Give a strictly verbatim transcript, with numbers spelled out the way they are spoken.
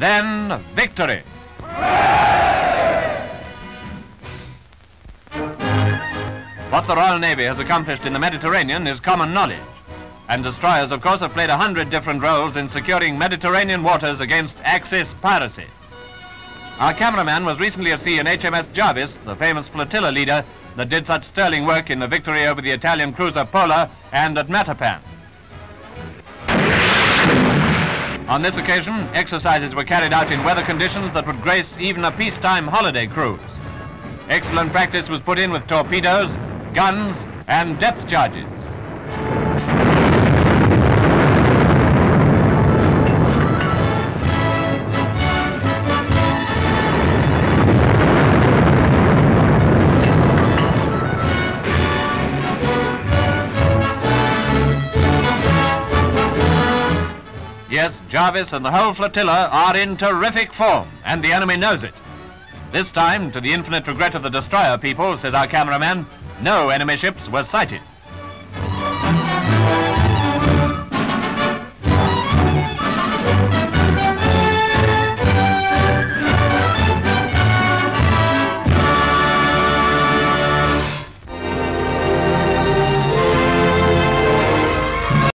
then victory. What the Royal Navy has accomplished in the Mediterranean is common knowledge, and destroyers, of course, have played a hundred different roles in securing Mediterranean waters against Axis piracy. Our cameraman was recently at sea in H M S Jarvis, the famous flotilla leader that did such sterling work in the victory over the Italian cruiser Pola and at Matapan. On this occasion, exercises were carried out in weather conditions that would grace even a peacetime holiday cruise. Excellent practice was put in with torpedoes, guns, and depth charges. Yes, Jarvis and the whole flotilla are in terrific form, and the enemy knows it. This time, to the infinite regret of the destroyer people, says our cameraman, no enemy ships were sighted.